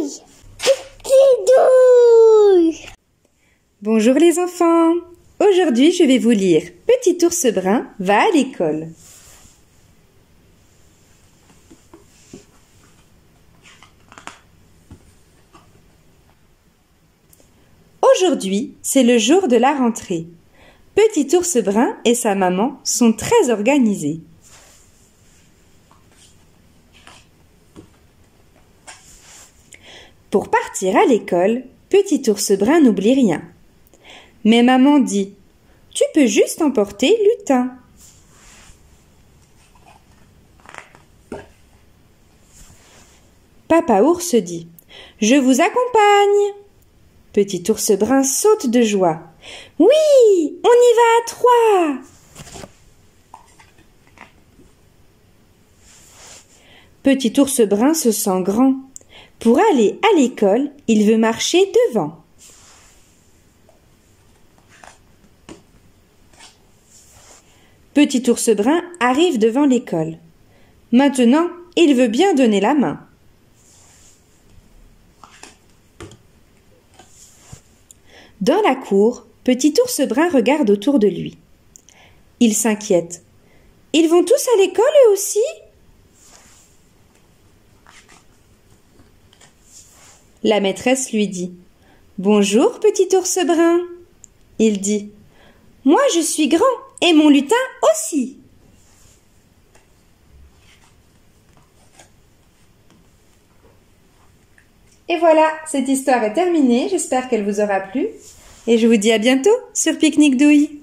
douille. Pique-nique douille. Bonjour les enfants. Aujourd'hui, je vais vous lire Petit ours brun va à l'école. Aujourd'hui, c'est le jour de la rentrée. Petit ours brun et sa maman sont très organisés. Pour partir à l'école, Petit ours brun n'oublie rien. Mais maman dit « Tu peux juste emporter Lutin ». Papa ours dit « Je vous accompagne ». Petit ours brun saute de joie. « Oui, on y va à trois !» Petit ours brun se sent grand. Pour aller à l'école, il veut marcher devant. Petit ours brun arrive devant l'école. Maintenant, il veut bien donner la main. Dans la cour, Petit ours brun regarde autour de lui. Il s'inquiète. Ils vont tous à l'école eux aussi ? La maîtresse lui dit « Bonjour, petit ours brun !» Il dit « Moi, je suis grand et mon lutin aussi !» Et voilà, cette histoire est terminée. J'espère qu'elle vous aura plu. Et je vous dis à bientôt sur Pique-nique douille.